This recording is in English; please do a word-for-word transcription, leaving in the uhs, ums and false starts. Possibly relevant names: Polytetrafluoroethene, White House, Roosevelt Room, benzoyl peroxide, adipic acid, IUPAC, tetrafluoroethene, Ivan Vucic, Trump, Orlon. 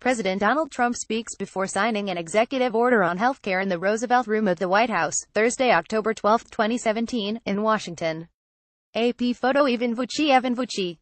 President Donald Trump speaks before signing an executive order on healthcare in the Roosevelt Room of the White House, Thursday, October twelfth, twenty seventeen, in Washington. A P photo: Ivan Vucic Ivan Vucic